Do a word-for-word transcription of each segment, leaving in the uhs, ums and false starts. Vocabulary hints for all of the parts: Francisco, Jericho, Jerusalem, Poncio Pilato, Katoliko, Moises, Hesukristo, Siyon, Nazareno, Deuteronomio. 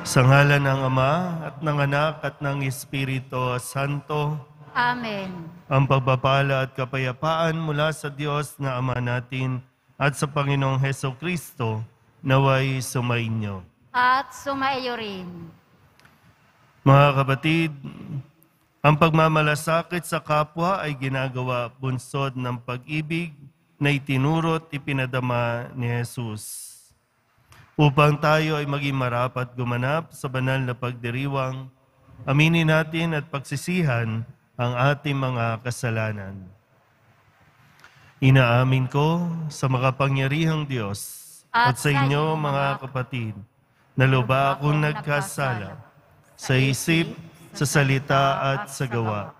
Sa ngalan ng Ama, at ng Anak, at ng Espiritu Santo. Amen. Ang pagpapala at kapayapaan mula sa Diyos na Ama natin at sa Panginoong Hesukristo naway sumainyo. At sumaiyo rin. Mga kapatid, ang pagmamalasakit sa kapwa ay ginagawa bunsod ng pag-ibig na itinuro't ipinadama ni Jesus. Upang tayo ay maging marapat gumanap sa banal na pagdiriwang, aminin natin at pagsisihan ang ating mga kasalanan. Inaamin ko sa makapangyarihang Diyos at, at sa inyo mga kapatid, na lubha akong nagkasala sa isip, sa salita at sa gawa,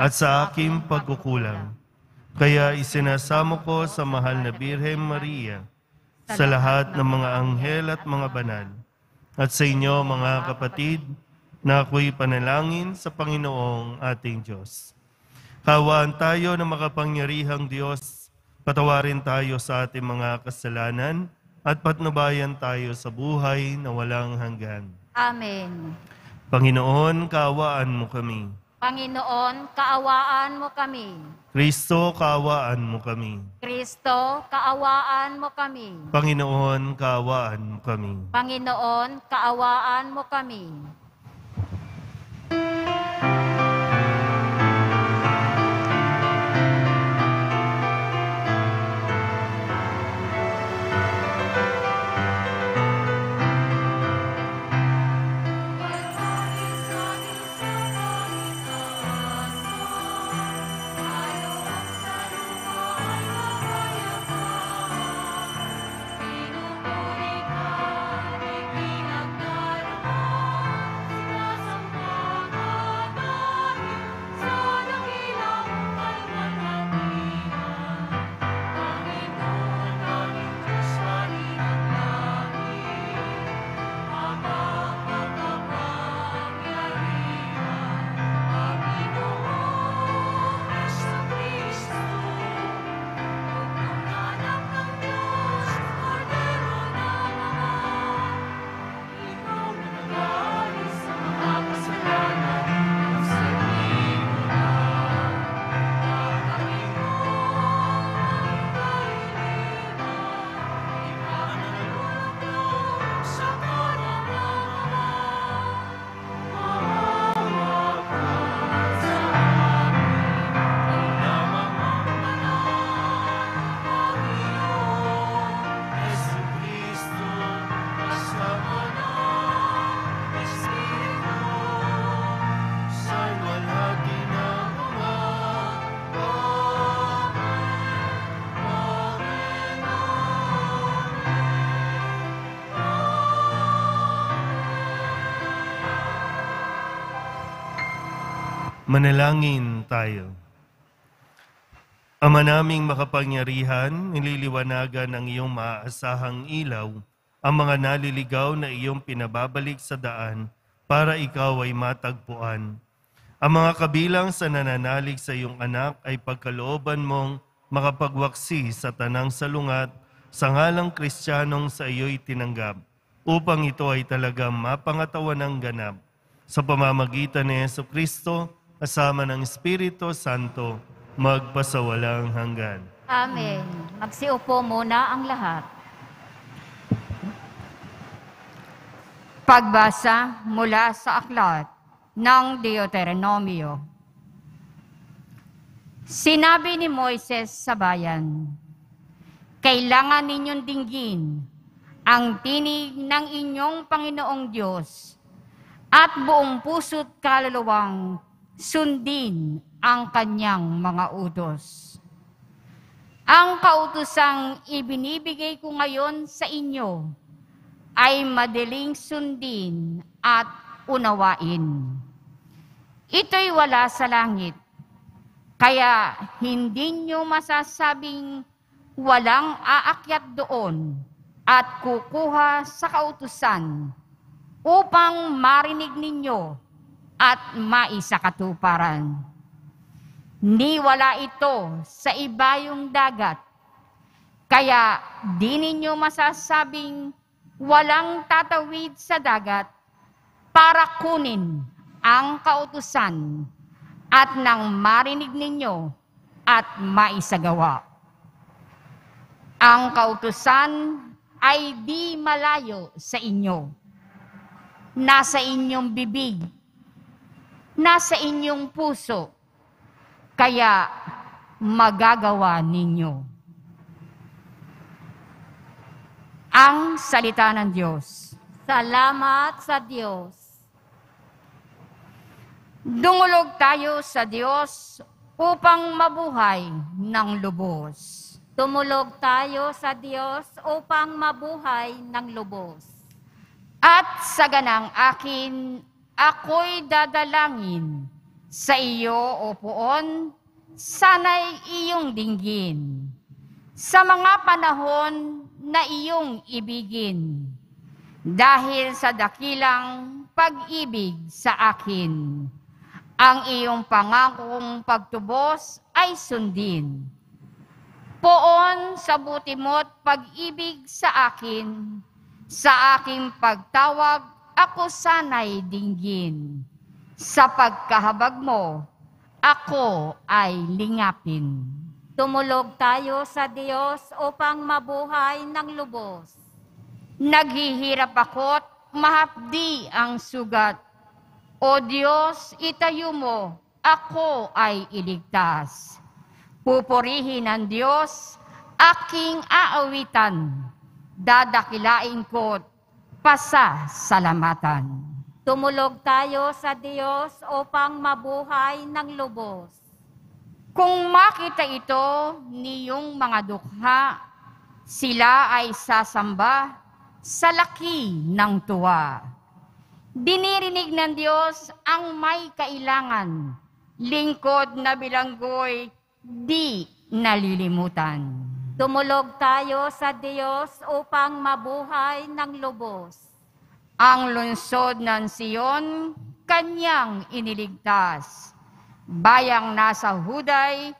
at sa aking pagkukulang. Kaya isinasamo ko sa mahal na Birhen Maria, sa lahat ng mga anghel at mga banal, at sa inyo mga kapatid, na ako'y panalangin sa Panginoong ating Diyos. Kaawaan tayo ng makapangyarihang Diyos, patawarin tayo sa ating mga kasalanan, at patnubayan tayo sa buhay na walang hanggan. Amen. Panginoon, kaawaan mo kami. Panginoon, kaawaan mo kami. Kristo, kaawaan mo kami. Kristo, kaawaan mo kami. Panginoon, kaawaan mo kami. Panginoon, kaawaan mo kami. Manalangin tayo. Ama naming makapangyarihan, nililiwanagan ng iyong maaasahang ilaw ang mga naliligaw na iyong pinababalik sa daan para ikaw ay matagpuan. Ang mga kabilang sa nananalig sa iyong anak ay pagkalooban mong makapagwaksi sa tanang salungat sa ngalang Kristiyanong sa iyo'y tinanggap upang ito ay talagang mapangatawan ng ganap. Sa pamamagitan ni Hesukristo, kasama ng Espiritu Santo, magpasawalang hanggan. Amen. Magsiupo muna ang lahat. Pagbasa mula sa aklat ng Deuteronomio. Sinabi ni Moises sa bayan, kailangan ninyong dinggin ang tinig ng inyong Panginoong Diyos at buong puso't kaluluwang sundin ang kanyang mga utos. Ang kautosang ibinibigay ko ngayon sa inyo ay madaling sundin at unawain. Ito'y wala sa langit, kaya hindi nyo masasabing walang aakyat doon at kukuha sa kautusan upang marinig ninyo at maisakatuparan. Niwala ito sa ibayong dagat, kaya di ninyo masasabing walang tatawid sa dagat para kunin ang kautusan at nang marinig ninyo at maisagawa. Ang kautusan ay di malayo sa inyo. Nasa inyong bibig, nasa inyong puso, kaya magagawa ninyo. Ang salita ng Diyos. Salamat sa Diyos. Dumulog tayo sa Diyos upang mabuhay ng lubos. Dumulog tayo sa Diyos upang mabuhay ng lubos. At sa ganang akin, ako'y dadalangin sa iyo, O Poon, sana'y iyong dinggin. Sa mga panahon na iyong ibigin, dahil sa dakilang pag-ibig sa akin, ang iyong pangakong pagtubos ay sundin. Poon sa buti mo't pag-ibig sa akin, sa aking pagtawag ako sana'y dinggin. Sa pagkahabag mo, ako ay lingapin. Tumulog tayo sa Diyos upang mabuhay ng lubos. Naghihirap ako't mahapdi ang sugat. O Diyos, itayo mo, ako ay iligtas. Pupurihin ang Diyos, aking aawitan. Dadakilain ko't pasasalamatan. Tumulog tayo sa Diyos upang mabuhay ng lubos. Kung makita ito niyong mga dukha, sila ay sasamba sa laki ng tuwa. Dinirinig ng Diyos ang may kailangan, lingkod na bilanggoy, di nalilimutan. Tumulog tayo sa Diyos upang mabuhay ng lubos. Ang lungsod ng Siyon, kanyang iniligtas. Bayang nasa Huday,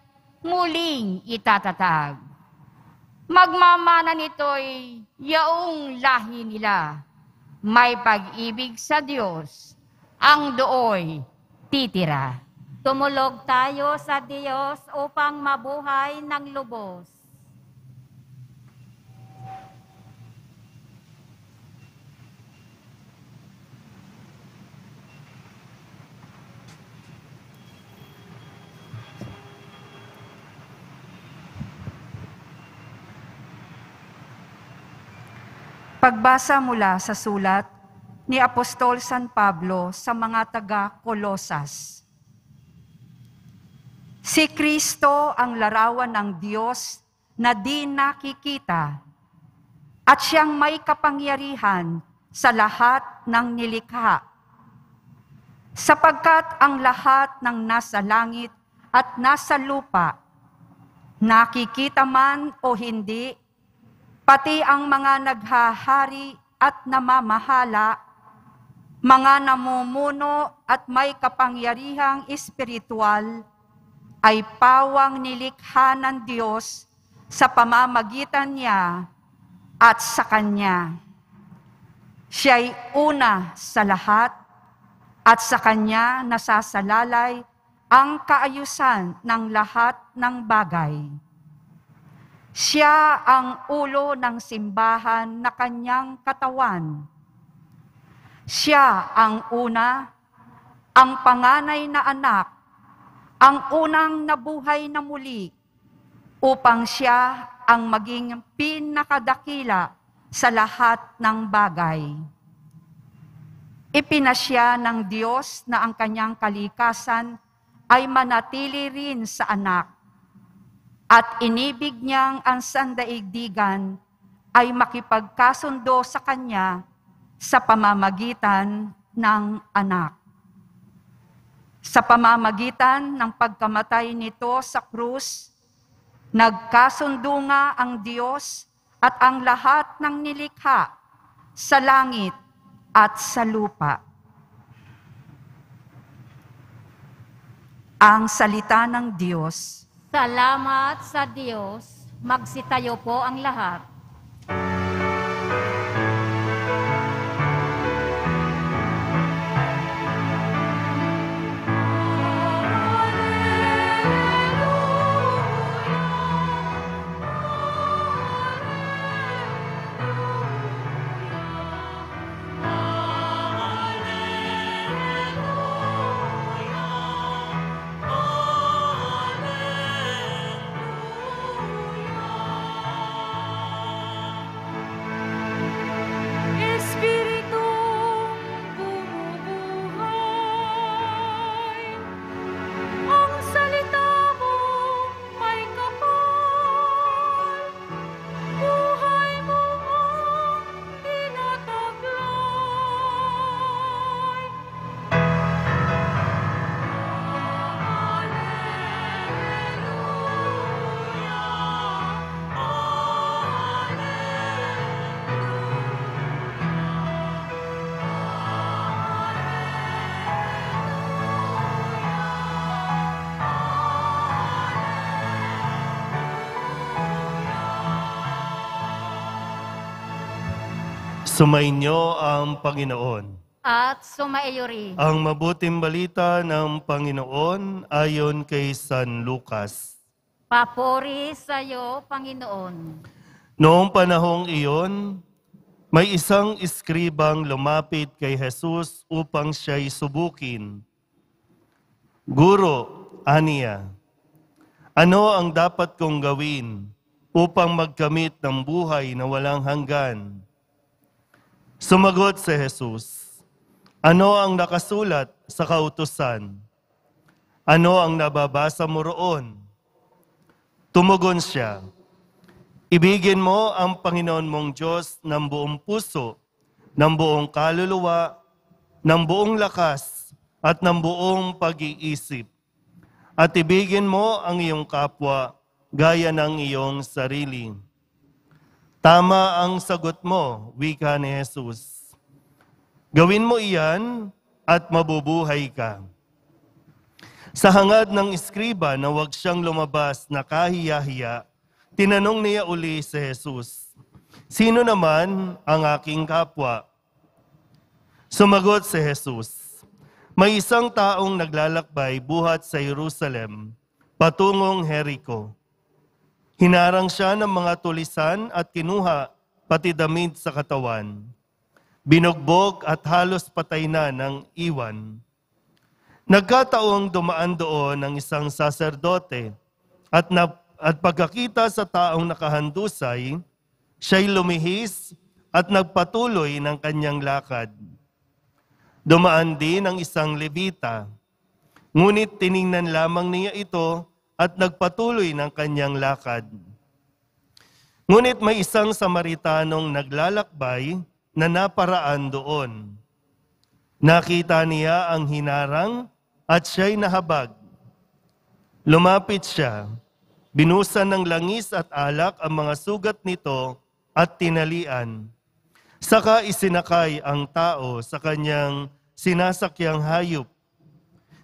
muling itatatag. Magmamana nito'y yaong lahi nila. May pag-ibig sa Diyos, ang dooy titira. Tumulog tayo sa Diyos upang mabuhay ng lubos. Pagbasa mula sa sulat ni Apostol San Pablo sa mga taga-Kolosas. Si Kristo ang larawan ng Diyos na di nakikita at siyang may kapangyarihan sa lahat ng nilikha, sapagkat ang lahat ng nasa langit at nasa lupa, nakikita man o hindi, pati ang mga naghahari at namamahala, mga namumuno at may kapangyarihang espiritual, ay pawang nilikha ng Diyos sa pamamagitan niya at sa Kanya. Siya'y una sa lahat at sa Kanya nasasalalay ang kaayusan ng lahat ng bagay. Siya ang ulo ng simbahan na kanyang katawan. Siya ang una, ang panganay na anak, ang unang nabuhay na muli, upang siya ang maging pinakadakila sa lahat ng bagay. Ipinasya ng Diyos na ang kanyang kalikasan ay manatili rin sa anak, at inibig niyang ang sandaigdigan ay makipagkasundo sa Kanya sa pamamagitan ng anak. Sa pamamagitan ng pagkamatay nito sa krus, nagkasundo nga ang Diyos at ang lahat ng nilikha sa langit at sa lupa. Ang salita ng Diyos. Salamat sa Diyos. Magsitayo po ang lahat. Sumainyo ang Panginoon. At sumaiyo rin. Ang mabuting balita ng Panginoon ayon kay San Lucas. Papuri sa iyo, Panginoon. Noong panahong iyon, may isang iskribang lumapit kay Jesus upang siya'y subukin. Guro, aniya, ano ang dapat kong gawin upang magkamit ng buhay na walang hanggan? Sumagot si Jesus, ano ang nakasulat sa kautusan? Ano ang nababasa mo roon? Tumugon siya, ibigin mo ang Panginoon mong Diyos ng buong puso, ng buong kaluluwa, ng buong lakas, at ng buong pag-iisip. At ibigin mo ang iyong kapwa gaya ng iyong sarili. Tama ang sagot mo, wika ni Jesus. Gawin mo iyan at mabubuhay ka. Sa hangad ng iskriba na huwag siyang lumabas na kahiyahiya, tinanong niya uli si Jesus, sino naman ang aking kapwa? Sumagot si Jesus, may isang taong naglalakbay buhat sa Jerusalem, patungong Jericho. Hinarang siya ng mga tulisan at kinuha pati damit sa katawan. Binugbog at halos patay na ng iwan. Nagkataong dumaan doon ang isang saserdote at, na, at pagkakita sa taong nakahandusay, siya'y lumihis at nagpatuloy ng kanyang lakad. Dumaan din ang isang Levita, ngunit tiningnan lamang niya ito at nagpatuloy ng kanyang lakad. Ngunit may isang Samaritanong naglalakbay na naparaan doon. Nakita niya ang hinarang at siya'y nahabag. Lumapit siya, binusan ng langis at alak ang mga sugat nito at tinalian. Saka isinakay ang tao sa kanyang sinasakyang hayop.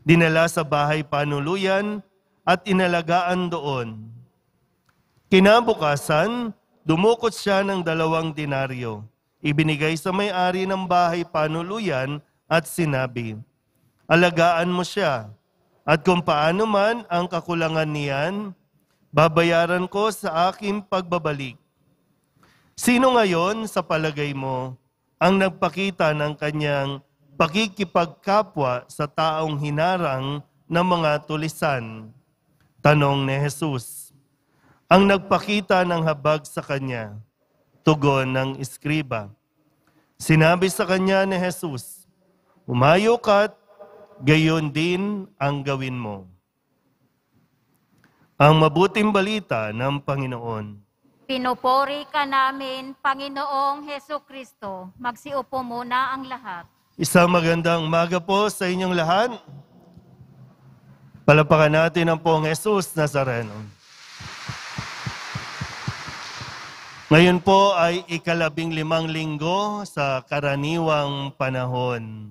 Dinala sa bahay panuluyan at inalagaan doon. Kinabukasan, dumukot siya ng dalawang denaryo. Ibinigay sa may-ari ng bahay panuluyan at sinabi, alagaan mo siya, at kung paano man ang kakulangan niyan, babayaran ko sa aking pagbabalik. Sino ngayon sa palagay mo ang nagpakita ng kanyang pakikipagkapwa sa taong hinarang ng mga tulisan? Tanong ni Jesus, ang nagpakita ng habag sa kanya. Tugon ng iskriba. Sinabi sa kanya ni Jesus, umayo ka't gayon din ang gawin mo. Ang mabuting balita ng Panginoon. Pinupuri ka namin, Panginoong Jesucristo. Magsiupo muna ang lahat. Isang magandang umaga po sa inyong lahat. Palapakan natin ang Poong Jesus Nazareno. Ngayon po ay ikalabing limang linggo sa karaniwang panahon.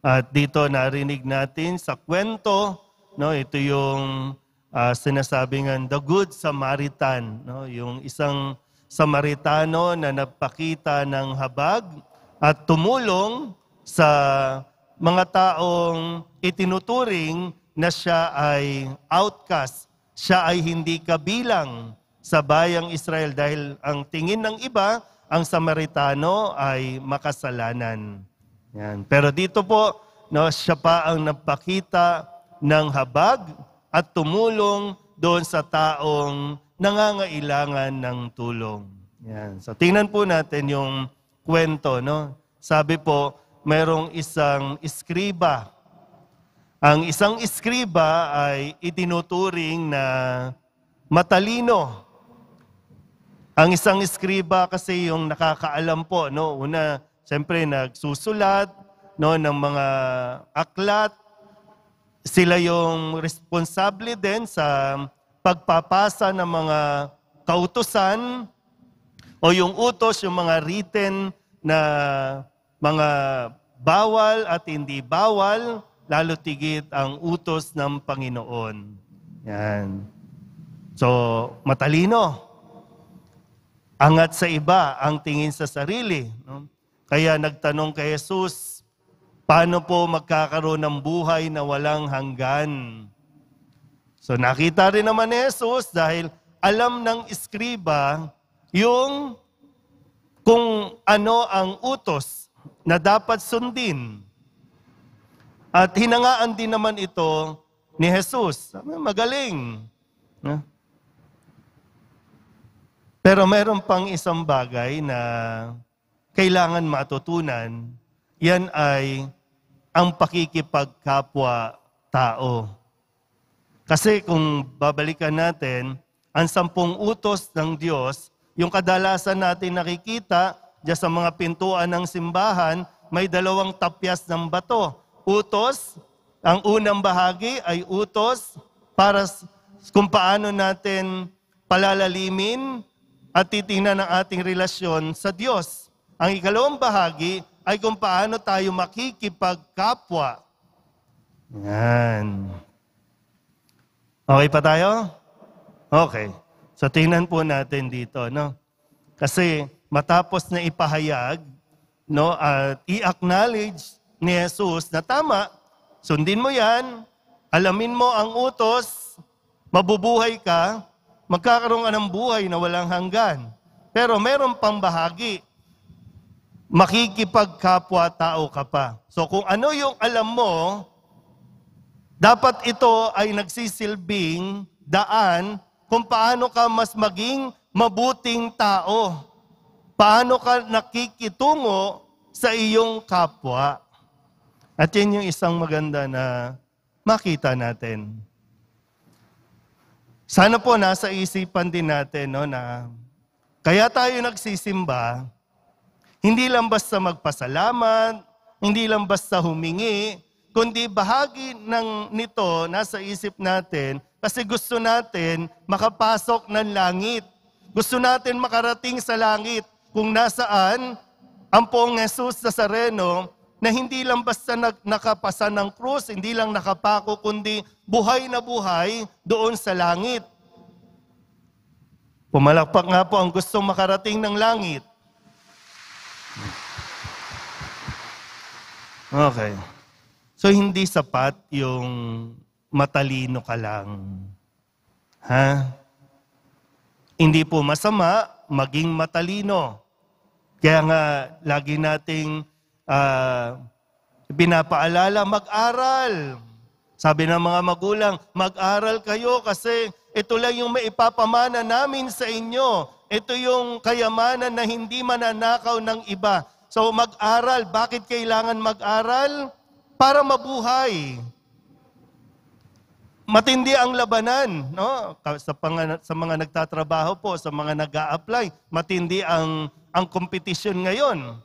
At dito narinig natin sa kwento, no, ito yung uh, sinasabi ng The Good Samaritan, no, yung isang Samaritano na nagpakita ng habag at tumulong sa mga taong itinuturing na siya ay outcast, siya ay hindi kabilang sa bayang Israel dahil ang tingin ng iba, ang Samaritano ay makasalanan. Yan. Pero dito po, no, siya pa ang nagpakita ng habag at tumulong doon sa taong nangangailangan ng tulong. Yan. So tingnan po natin yung kwento. No? Sabi po, mayroong isang iskriba. Ang isang iskriba ay itinuturing na matalino. Ang isang iskriba kasi yung nakakaalam po, no, una, siyempre nagsusulat, no, ng mga aklat. Sila yung responsable din sa pagpapasa ng mga kautusan o yung utos, yung mga written na mga bawal at hindi bawal, lalo tigit ang utos ng Panginoon. Yan. So, matalino. Angat sa iba ang tingin sa sarili. No? Kaya nagtanong kay Jesus, paano po magkakaroon ng buhay na walang hanggan? So nakita rin naman ni Jesus dahil alam ng iskriba yung kung ano ang utos na dapat sundin. At hinangaan din naman ito ni Jesus. Magaling. Pero meron pang isang bagay na kailangan matutunan. Yan ay ang pakikipagkapwa-tao. Kasi kung babalikan natin, ang sampung utos ng Diyos, yung kadalasan natin nakikita, diyan sa mga pintuan ng simbahan, may dalawang tapyas ng bato. Utos, ang unang bahagi ay utos para kung paano natin palalalimin at titingnan ang ating relasyon sa Diyos. Ang ikalawang bahagi ay kung paano tayo makikipagkapwa. Yan. Okay pa tayo? Okay. So tingnan po natin dito, no? Kasi matapos na ipahayag, no, at i-acknowledge ni Jesus na tama, sundin mo yan, alamin mo ang utos, mabubuhay ka, magkakaroon ka ng buhay na walang hanggan. Pero meron pang bahagi, makikipagkapwa-tao ka pa. So kung ano yung alam mo, dapat ito ay nagsisilbing daan kung paano ka mas maging mabuting tao. Paano ka nakikitungo sa iyong kapwa. At yan yung isang maganda na makita natin. Sana po nasa isipan din natin, no, na kaya tayo nagsisimba, hindi lang basta magpasalamat, hindi lang basta humingi, kundi bahagi ng nito nasa isip natin kasi gusto natin makapasok ng langit. Gusto natin makarating sa langit kung nasaan ang poong Jesus Nazareno na hindi lang basta nakapasa ng krus, hindi lang nakapako, kundi buhay na buhay doon sa langit. Pumalakpak nga po ang gustong makarating ng langit. Okay. So hindi sapat yung matalino ka lang. Ha? Hindi po masama maging matalino. Kaya nga lagi nating uh, pinapaalala mag-aral. Sabi ng mga magulang, mag-aral kayo kasi ito lang yung maipapamana namin sa inyo. Ito yung kayamanan na hindi mananakaw ng iba. So mag-aral, bakit kailangan mag-aral? Para mabuhay. Matindi ang labanan, no? Sa, pang, sa mga nagtatrabaho po, sa mga nag-a-apply, matindi ang, ang competition ngayon.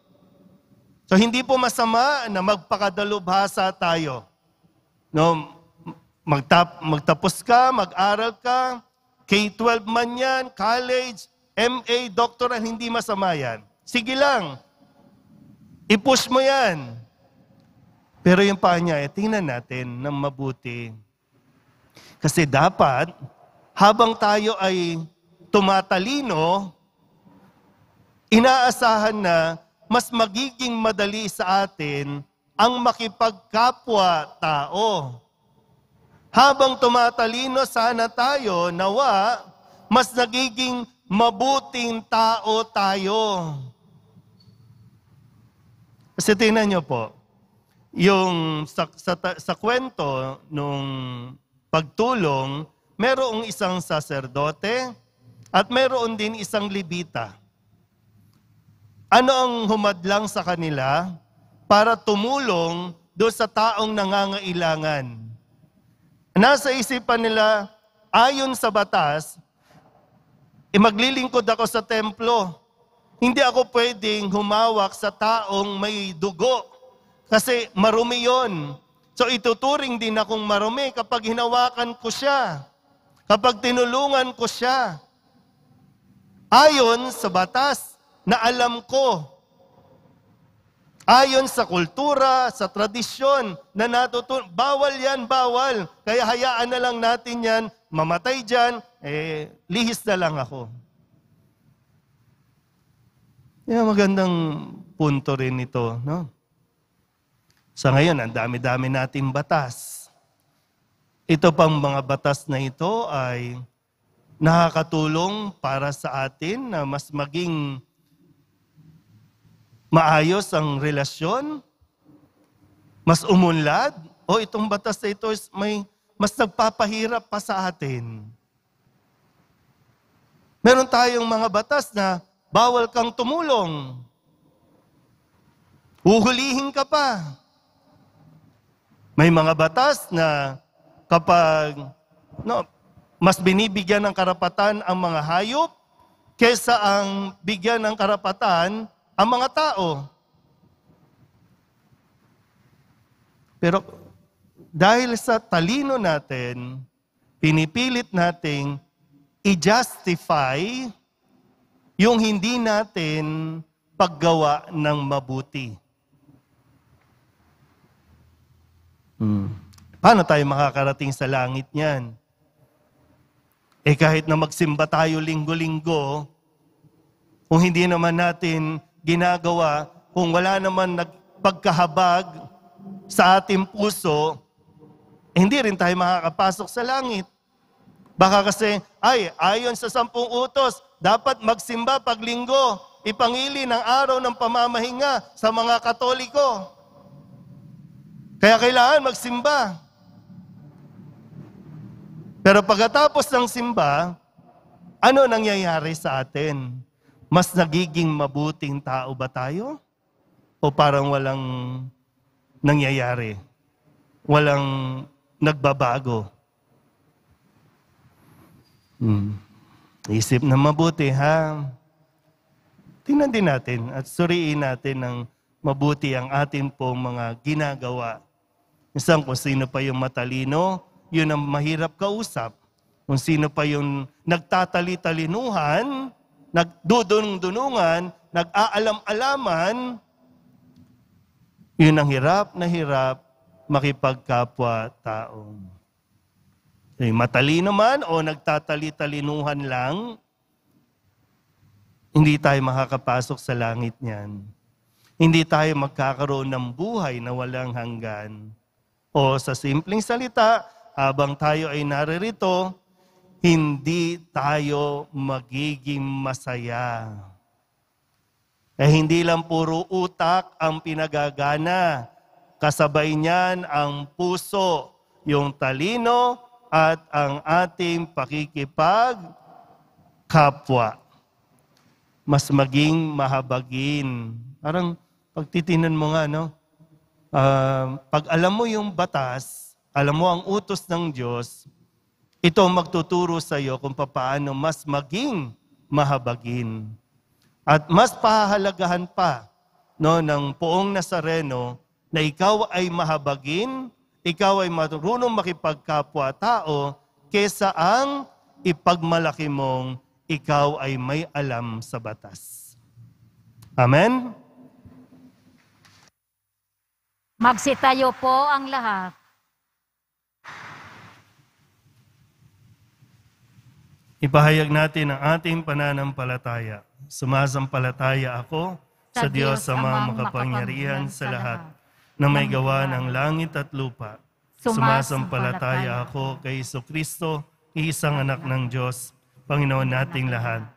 So hindi po masama na magpakadalubhasa tayo. No? Magtap, magtapos ka, mag-aral ka, K twelve man yan, college, M A, doctorate, hindi masama yan. Sige lang. I-push mo yan. Pero yung panya, eh, tingnan natin ng mabuti. Kasi dapat, habang tayo ay tumatalino, inaasahan na mas magiging madali sa atin ang makipagkapwa-tao. Habang tumatalino sana tayo, nawa, mas nagiging mabuting tao tayo. Kasi tingnan nyo po, yung sa, sa, sa kwento nung pagtulong, merong isang saserdote at meron din isang libita. Ano ang humadlang sa kanila para tumulong doon sa taong nangangailangan? Nasa isipan nila, ayon sa batas, e maglilingkod ako sa templo. Hindi ako pwedeng humawak sa taong may dugo kasi marumi yon. So ituturing din akong marumi kapag hinawakan ko siya, kapag tinulungan ko siya. Ayon sa batas na alam ko, ayon sa kultura, sa tradisyon na natutunan, bawal yan, bawal. Kaya hayaan na lang natin yan, mamatay dyan, eh, lihis na lang ako. Yeah, magandang punto rin ito, no? Sa ngayon, ang dami-dami nating batas. Ito pang mga batas na ito ay nakakatulong para sa atin na mas maging maayos ang relasyon, mas umunlad, o itong batas na ito is may mas nagpapahirap pa sa atin. Meron tayong mga batas na bawal kang tumulong. Huhulihin ka pa. May mga batas na kapag no, mas binibigyan ng karapatan ang mga hayop kaysa ang bigyan ng karapatan ang mga tao. Pero dahil sa talino natin, pinipilit nating i-justify yung hindi natin paggawa ng mabuti. Hmm. Paano tayo makakarating sa langit niyan? Eh kahit na magsimba tayo linggo-linggo, kung hindi naman natin ginagawa, kung wala naman nagpagkahabag sa ating puso, eh hindi rin tayo makakapasok sa langit. Baka kasi, ay, ayon sa sampung utos, dapat magsimba pag linggo, ipangili ng araw ng pamamahinga sa mga Katoliko. Kaya kailangan magsimba. Pero pagkatapos ng simba, ano nangyayari sa atin? Mas nagiging mabuting tao ba tayo? O parang walang nangyayari? Walang nagbabago? Hmm. Isip na mabuti, ha? Tingnan din natin at suriin natin ng mabuti ang atin pong mga ginagawa. Isang kung sino pa yung matalino, yun ang mahirap kausap. Kung sino pa yung nagtatali-talinuhan, nagdudunung-dunungan, nag-aalam-alaman, yun ang hirap na hirap makipagkapwa-tao. Ay, matalino man o nagtatali-talinuhan lang, hindi tayo makakapasok sa langit niyan. Hindi tayo magkakaroon ng buhay na walang hanggan. O sa simpleng salita, habang tayo ay naririto, hindi tayo magiging masaya. Eh hindi lang puro utak ang pinagagana. Kasabay niyan ang puso, yung talino, at ang ating pakikipagkapwa. Mas maging mahabagin. Parang pagtitinan mo nga, no? Uh, pag alam mo yung batas, alam mo ang utos ng Diyos, ito magtuturo sa iyo kung paano mas maging mahabagin. At mas pahahalagahan pa no, ng poong Nazareno na ikaw ay mahabagin, ikaw ay marunong makipagkapwa-tao kesa ang ipagmalaki mong ikaw ay may alam sa batas. Amen? Magsitayo po ang lahat. Ipahayag natin ang ating pananampalataya. Sumasampalataya ako sa Diyos amang makapangyarihan sa lahat na may gawa ng langit at lupa. Sumasampalataya ako kay Jesucristo, isang anak ng Diyos, Panginoon nating lahat.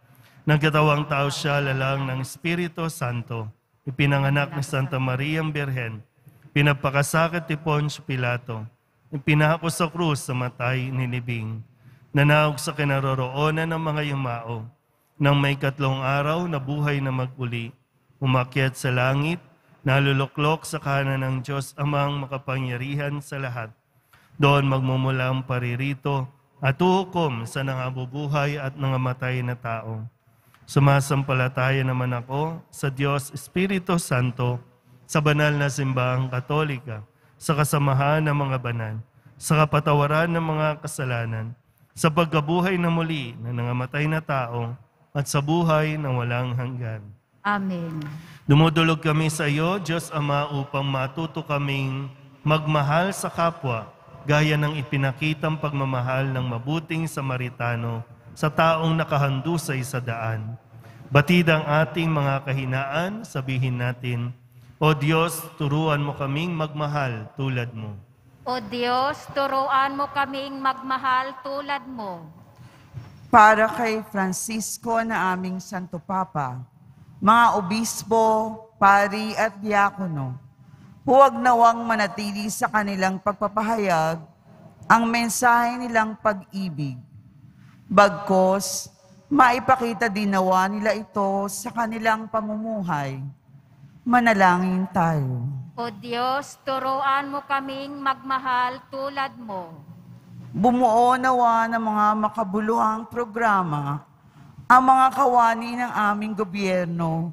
Nagkatawang tao siya, lalang ng Espiritu Santo, ipinanganak ni Santa Maria ang Birhen, pinapakasakit ni Poncio Pilato, ipinako sa krus sa matay nilibing, nanawag sa kinaroroonan ng mga yumao, nang may katlong araw na buhay na maguli, umakyat sa langit, naluluklok sa kanan ng Diyos amang makapangyarihan sa lahat. Doon magmumula ang paririto at hukom sa nangabubuhay at nangamatay na tao. Sumasampalataya naman ako sa Diyos Espiritu Santo, sa banal na simbahang Katolika, sa kasamahan ng mga banal, sa kapatawaran ng mga kasalanan, sa pagkabuhay na muli na nangamatay na tao, at sa buhay na walang hanggan. Amen. Dumudulog kami sa iyo, Diyos Ama, upang matuto kaming magmahal sa kapwa, gaya ng ipinakitang pagmamahal ng mabuting Samaritano sa taong nakahandusay sa daan. Batid ang ating mga kahinaan, sabihin natin, O Diyos, turuan mo kaming magmahal tulad mo. O Diyos, turuan mo kaming magmahal tulad mo. Para kay Francisco na aming Santo Papa, mga obispo, pari at diakono, huwag nawang manatili sa kanilang pagpapahayag ang mensahe nilang pag-ibig. Bagkos, maipakita din nawa nila ito sa kanilang pamumuhay. Manalangin tayo. O Diyos, turuan mo kaming magmahal tulad mo. Bumuo nawa ng mga makabuluhang programa ang mga kawani ng aming gobyerno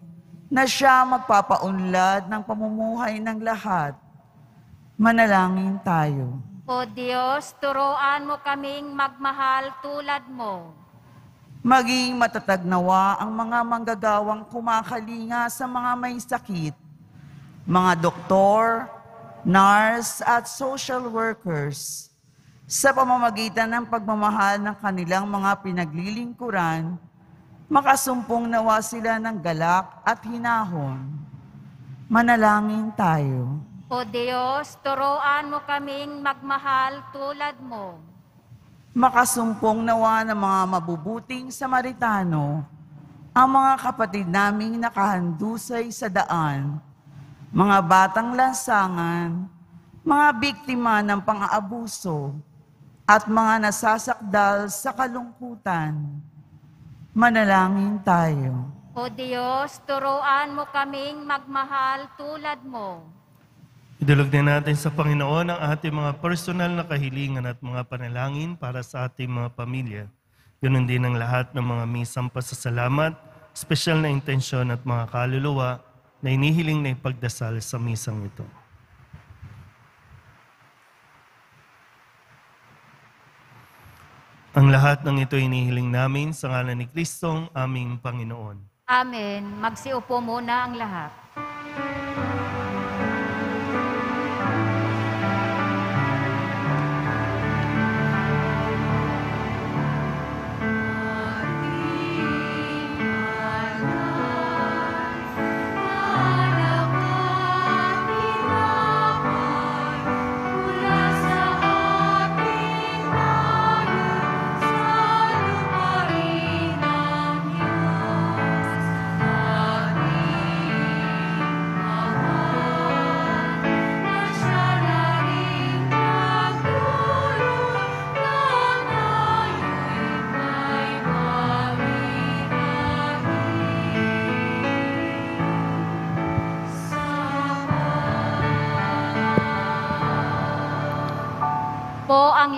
na siya magpapaunlad ng pamumuhay ng lahat. Manalangin tayo. O Diyos, turuan mo kaming magmahal tulad mo. Maging matatag nawa ang mga manggagawang kumakalinga sa mga may sakit, mga doktor, nurse at social workers, sa pamamagitan ng pagmamahal ng kanilang mga pinaglilingkuran, makasumpong nawa sila ng galak at hinahon. Manalangin tayo. O Diyos, turuan mo kaming magmahal tulad mo. Makasumpong nawa ng mga mabubuting Samaritano, ang mga kapatid naming nakahandusay sa daan, mga batang lansangan, mga biktima ng pang-aabuso, at mga nasasakdal sa kalungkutan. Manalangin tayo. O Diyos, turuan mo kaming magmahal tulad mo. Idulog din natin sa Panginoon ang ating mga personal na kahilingan at mga panalangin para sa ating mga pamilya. Yun din ang lahat ng mga misang pasasalamat, espesyal na intensyon at mga kaluluwa na inihiling na ipagdasal sa misang ito. Ang lahat ng ito inihiling namin sa ngalan ni Kristong aming Panginoon. Amen. Magsiupo muna ang lahat.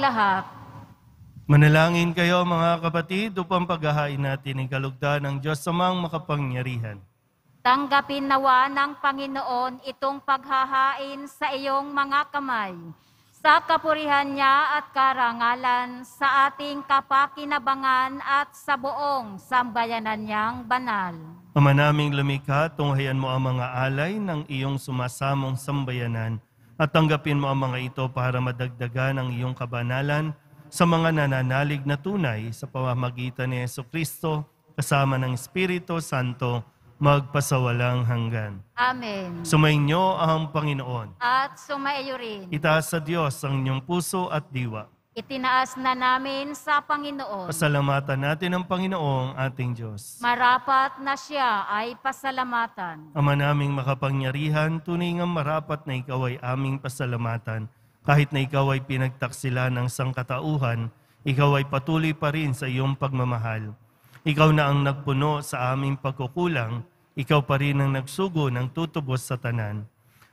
Lahat. Manalangin kayo mga kapatid upang paghahain natin ang kalugdan ng Diyos samang makapangyarihan. Tanggapin nawa ng Panginoon itong paghahain sa iyong mga kamay, sa kapurihan niya at karangalan, sa ating kapakinabangan at sa buong sambayanan niyang banal. Ama naming lumikha, tunghayan mo ang mga alay ng iyong sumasamong sambayanan, at tanggapin mo ang mga ito para madagdagan ang iyong kabanalan sa mga nananalig na tunay sa pamamagitan ni Jesucristo kasama ng Espiritu Santo magpasawalang hanggan. Amen. Sumainyo ang Panginoon. At sumaiyo rin. Itaas sa Diyos ang inyong puso at diwa. Itinaas na namin sa Panginoon. Pasalamatan natin ang Panginoong ating Diyos. Marapat na siya ay pasalamatan. Ama naming makapangyarihan, tunay ngang marapat na ikaw ay aming pasalamatan. Kahit na ikaw ay pinagtaksila ng sangkatauhan, ikaw ay patuloy pa rin sa iyong pagmamahal. Ikaw na ang nagpuno sa aming pagkukulang, ikaw pa rin ang nagsugo ng tutubos sa tanan.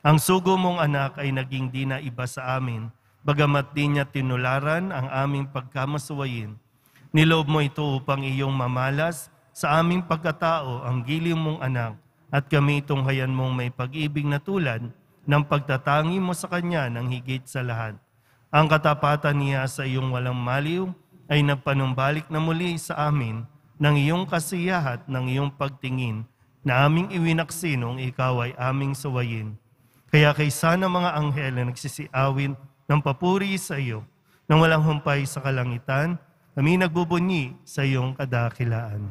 Ang sugo mong anak ay naging di na iba sa amin, bagamat di niya tinularan ang aming pagkamasuwayin. Niloob mo ito upang iyong mamalas sa aming pagkatao ang giling mong anak, at kami tunghayan mong may pag-ibig na tulad ng pagtatangi mo sa kanya ng higit sa lahat. Ang katapatan niya sa iyong walang maliw ay nagpanumbalik na muli sa amin ng iyong kasiyahat ng iyong pagtingin na aming iwinaksin noong ikaw ay aming suwayin. Kaya kaysa ng mga anghel na nagsisiawin ng papuri sa iyo, nang walang humpay sa kalangitan, kami nagbubunyi sa iyong kadakilaan.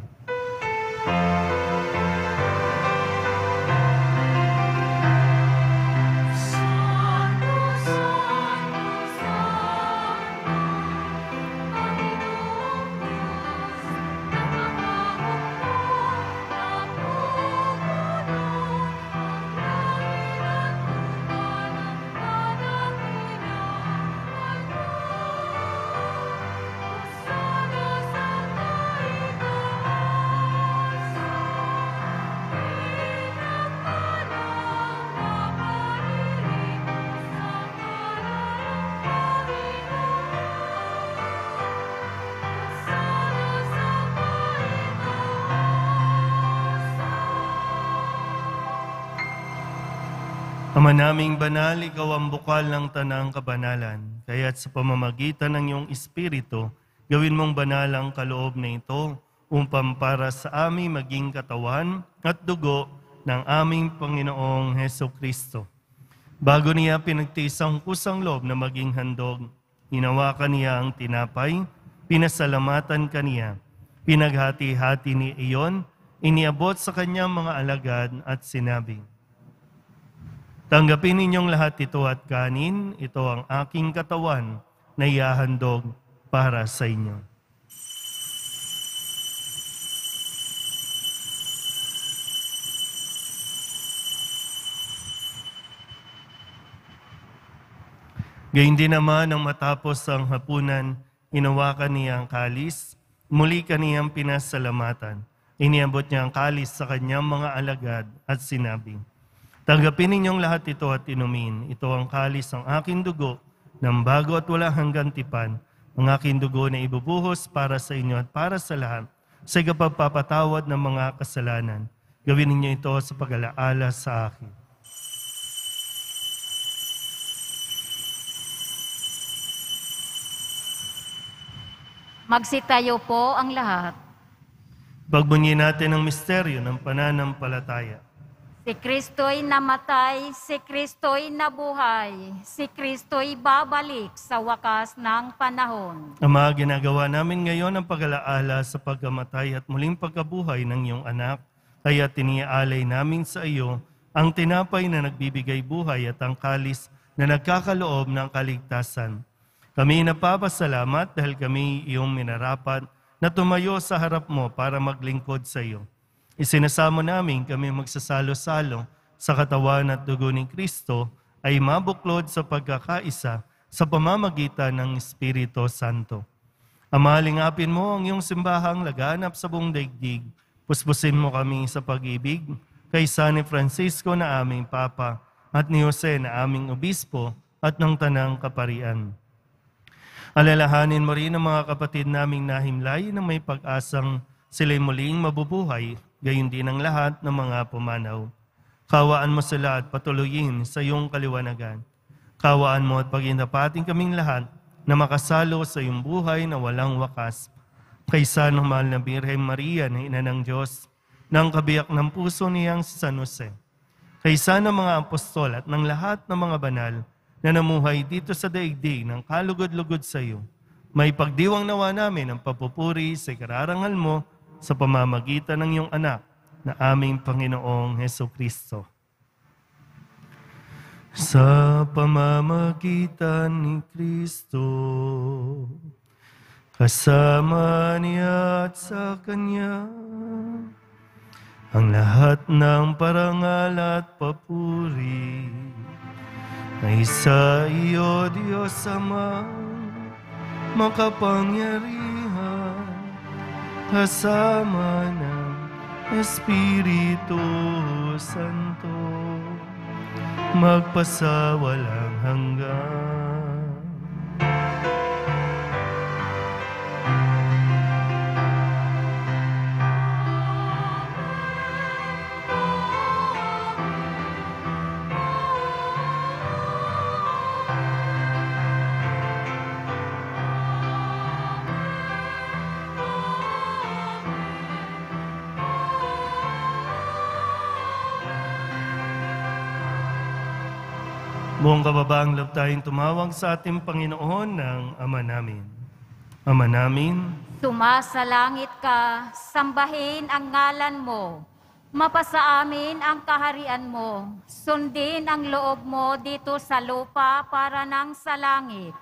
Ama naming banal, ikaw ang bukal ng tanang kabanalan, kaya't sa pamamagitan ng iyong Espiritu, gawin mong banal ang kaloob na ito upang para sa aming maging katawan at dugo ng aming Panginoong Heso Kristo. Bago niya pinagtiis ang kusang loob na maging handog, hinawakan niya ang tinapay, pinasalamatan kaniya, pinaghati-hati ni iyon, iniabot sa kanyang mga alagad at sinabi, "Tanggapin ninyong lahat ito at kanin, ito ang aking katawan na ihahandog para sa inyo." Gayun din naman ang matapos ang hapunan, inawakan niya ang kalis, muli kaniyang pinasalamatan. Iniabot niya ang kalis sa kanyang mga alagad at sinabi, "Tanggapin ninyong lahat ito at inumin. Ito ang kalis ng aking dugo, ng bago at wala hanggang tipan, ang aking dugo na ibubuhos para sa inyo at para sa lahat, sa ikapagpapatawad ng mga kasalanan. Gawin ninyo ito sa pag-alaala sa akin." Magsitayo po ang lahat. Pagbunyin natin ang misteryo ng pananampalataya. Si Kristo'y namatay, si Kristo'y nabuhay, si Kristo'y babalik sa wakas ng panahon. Ama, ginagawa namin ngayon ang pag-alaala sa pagkamatay at muling pagkabuhay ng iyong anak, kaya tiniaalay namin sa iyo ang tinapay na nagbibigay buhay at ang kalis na nagkakaloob ng kaligtasan. Kami napapasalamat dahil kami iyong minarapat na tumayo sa harap mo para maglingkod sa iyo. Isinasamo namin kami magsasalo-salo sa katawan at dugo ni Kristo ay mabuklod sa pagkakaisa sa pamamagitan ng Espiritu Santo. Ama, lingapin mo ang iyong simbahang laganap sa buong daigdig. Puspusin mo kami sa pag-ibig kay San Francisco na aming Papa at ni Jose na aming Obispo at ng Tanang Kaparian. Alalahanin mo rin ang mga kapatid naming nahimlay na may pag-asang sila'y muling mabubuhay, gayon din ang lahat ng mga pumanaw. Kawaan mo sila at patuloyin sa iyong kaliwanagan. Kawaan mo at pagindapatin kaming lahat na makasalo sa iyong buhay na walang wakas. Kaysa ng mahal na Birheng Maria na ina ng Diyos, ng kabiyak ng puso niyang si San Jose. Kaysa ng mga apostol at ng lahat ng mga banal na namuhay dito sa daigdig ng kalugod-lugod sa iyo, may pagdiwang nawa namin ang papupuri sa ikararangal mo sa pamamagitan ng iyong anak na aming Panginoong Hesukristo. Sa pamamagitan ni Kristo, kasama niya at sa Kanya, ang lahat ng parangal at papuri ay sa iyo, Diyos Ama, makapangyarihan kasama ng Espiritu Santo, magpasawalang hanggan. Buong kababaang loob tayong tumawag sa ating Panginoon ng Ama namin. Ama namin, sumasalangit ka, sambahin ang ngalan mo, mapasa amin ang kaharian mo, sundin ang loob mo dito sa lupa para nang sa langit.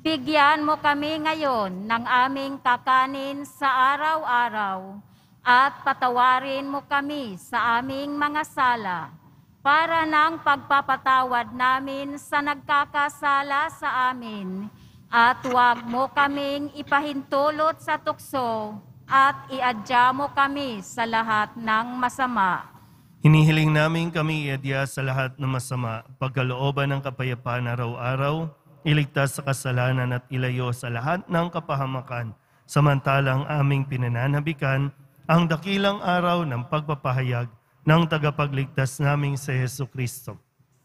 Bigyan mo kami ngayon ng aming kakanin sa araw-araw at patawarin mo kami sa aming mga sala, para ng pagpapatawad namin sa nagkakasala sa amin. At huwag mo kaming ipahintulot sa tukso at iadya mo kami sa lahat ng masama. Hinihiling namin kami iadya sa lahat ng masama, pagkalooban ng kapayapaan araw-araw, iligtas sa kasalanan at ilayo sa lahat ng kapahamakan, samantalang aming pinananabikan ang dakilang araw ng pagpapahayag ng tagapagligtas naming si Jesu Kristo.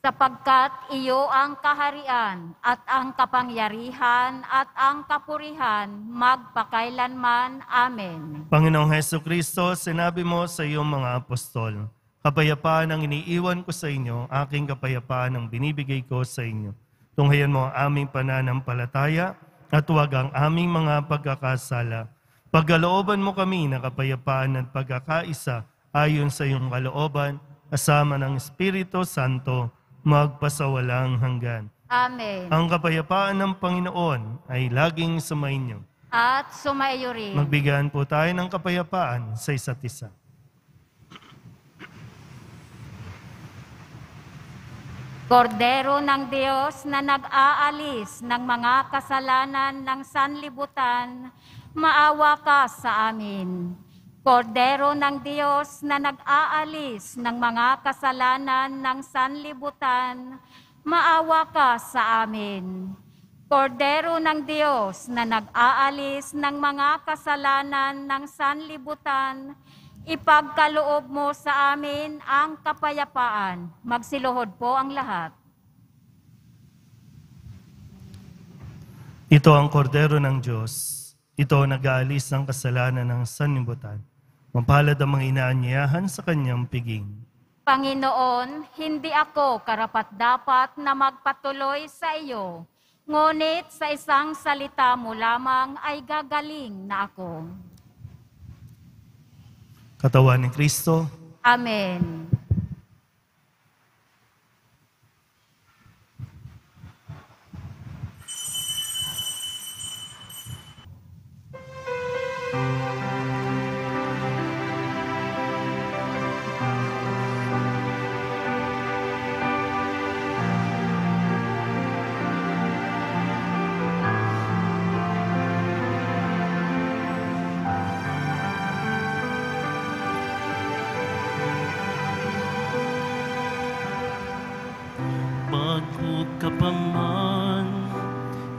sapagkat iyo ang kaharian at ang kapangyarihan at ang kapurihan magpakailanman. Amen. Panginoong Hesukristo, sinabi mo sa iyong mga apostol, kapayapaan ang iniiwan ko sa inyo, aking kapayapaan ang binibigay ko sa inyo. Tunghayan mo ang aming pananampalataya at huwag ang aming mga pagkakasala. Pagkalooban mo kami na kapayapaan at pagkakaisa ayon sa iyong kalooban, kasama ng Espiritu Santo, magpasawalang hanggan. Amen. Ang kapayapaan ng Panginoon ay laging sumainyo. At sumaiyo rin. Magbigyan po tayo ng kapayapaan sa isa't isa. Kordero ng Diyos na nag-aalis ng mga kasalanan ng sanlibutan, maawa ka sa amin. Kordero ng Diyos na nag-aalis ng mga kasalanan ng sanlibutan, maawa ka sa amin. Kordero ng Diyos na nag-aalis ng mga kasalanan ng sanlibutan, ipagkaloob mo sa amin ang kapayapaan. Magsiluhod po ang lahat. Ito ang kordero ng Diyos. Ito ang nag-aalis ng kasalanan ng sanlibutan. Mapalad ang mga inaanyayahan sa kanyang piging. Panginoon, hindi ako karapat-dapat na magpatuloy sa iyo, ngunit sa isang salita mo lamang ay gagaling na ako. Katawan ni Kristo. Amen.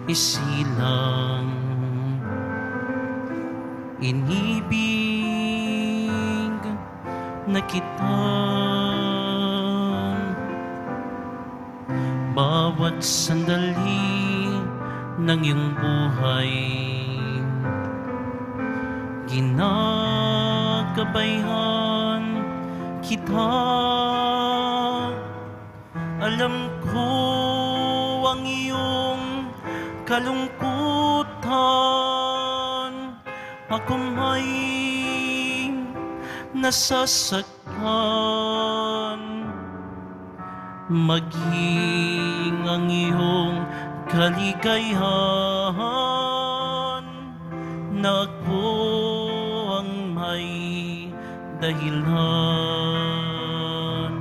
Isilang inibig na kita, bawat sandali ng iyong buhay ginagabayan kita. Alam ko ang iyong kalungkutan, ako may nasasaktan. Maging ang iyong kaligayahan, na ako ang may dahilan.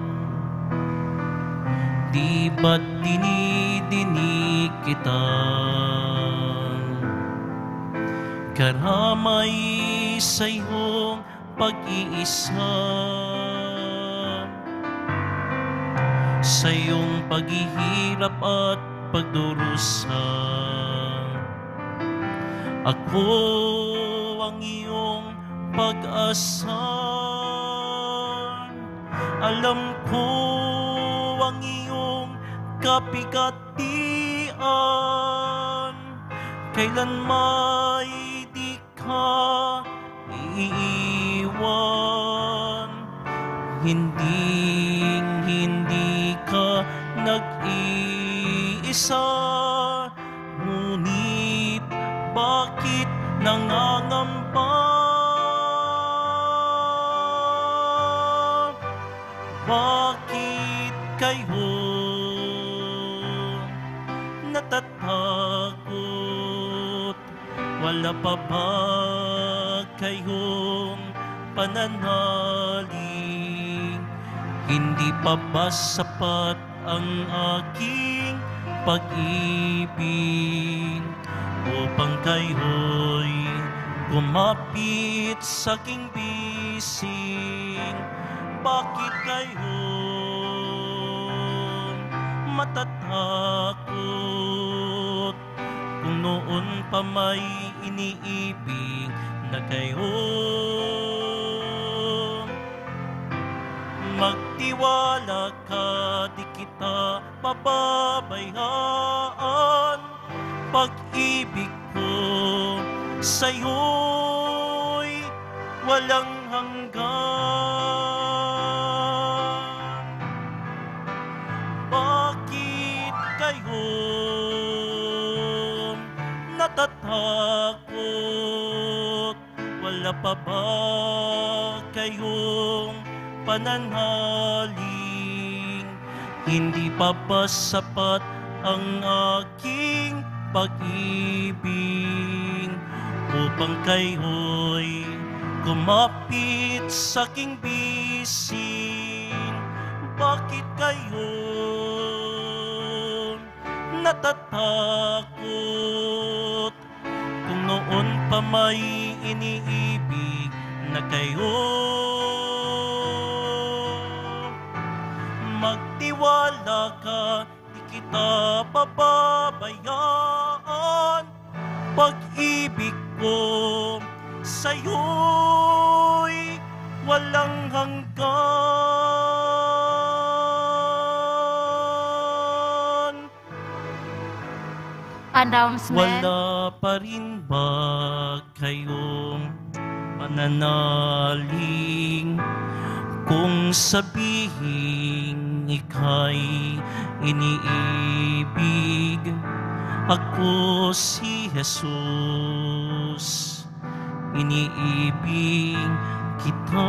Di ba't dinidinig kita? Karamay sa iyong pag-iisa, sa iyong paghihirap at pagdurusa, ako ang iyong pag-asa. Alam ko ang iyong kapigatian, kailanman ka iiwan, hindi hindi ka nag-iisa. Ngunit bakit nangangamba? Bakit kayo natatakot? Wala pa ba kayong pananalig? Hindi pa ba sapat ang aking pag-ibig upang kayo'y kumapit sa aking bisig? Bakit kayo matatakot kung noon pa may iniibig na kayo? Magtiwala ka, di kita na pababayaan. Pag-ibig ko sa'yo'y walang hanggan. Bakit kayo natatakot? Wala pa ba kayong pananaling? Hindi pa ba sapat ang aking pag-ibig upang kayo'y kumapit sa'king bisin? Bakit kayo natatakot? Kung noon pa may iniibig na kayo, magtiwala ka, di kita pababayaan. Pag-ibig ko sa'yo'y walang hanggan. Announcement. Wala pa rin ba kayong mananaling? Kung sabihin ika'y iniibig, ako si Jesus, iniibig kita.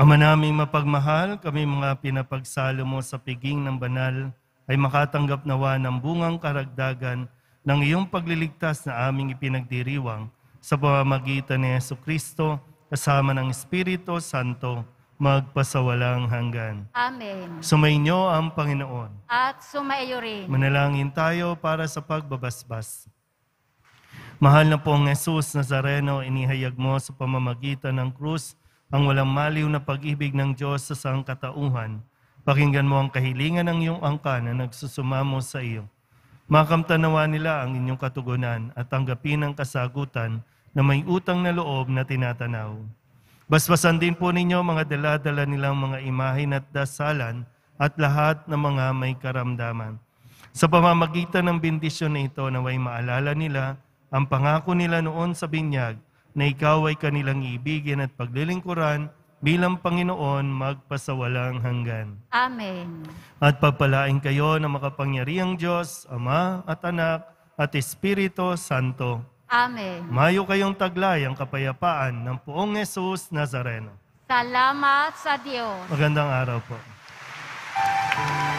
Ama naming mapagmahal, kami mga pinapagsalo mo sa piging ng banal ay makatanggap nawa ng bungang karagdagan ng iyong pagliligtas na aming ipinagdiriwang sa pamamagitan ni Jesucristo kasama ng Espiritu Santo magpasawalang hanggan. Amen. Sumainyo ang Panginoon. At sumaiyo rin. Manalangin tayo para sa pagbabasbas. Mahal na pong Jesus Nazareno, inihayag mo sa pamamagitan ng krus ang walang maliw na pag-ibig ng Diyos sa sangkatauhan. Pakinggan mo ang kahilingan ng iyong angka na nagsusumamo sa iyo. Makamtanawa nila ang inyong katugunan at tanggapin ang kasagutan na may utang na loob na tinatanaw. Basbasan din po ninyo mga dala-dala nilang mga imahin at dasalan at lahat ng mga may karamdaman. Sa pamamagitan ng bendisyon na ito, naway maalala nila ang pangako nila noon sa binyag na ikaw ay kanilang ibigin at paglilingkuran bilang Panginoon magpasawalang hanggan. Amen. At pagpalain kayo ng makapangyarihang Diyos, Ama at Anak at Espiritu Santo. Amen. Mayo kayong taglay ang kapayapaan ng poong Jesus Nazareno. Salamat sa Diyos. Magandang araw po.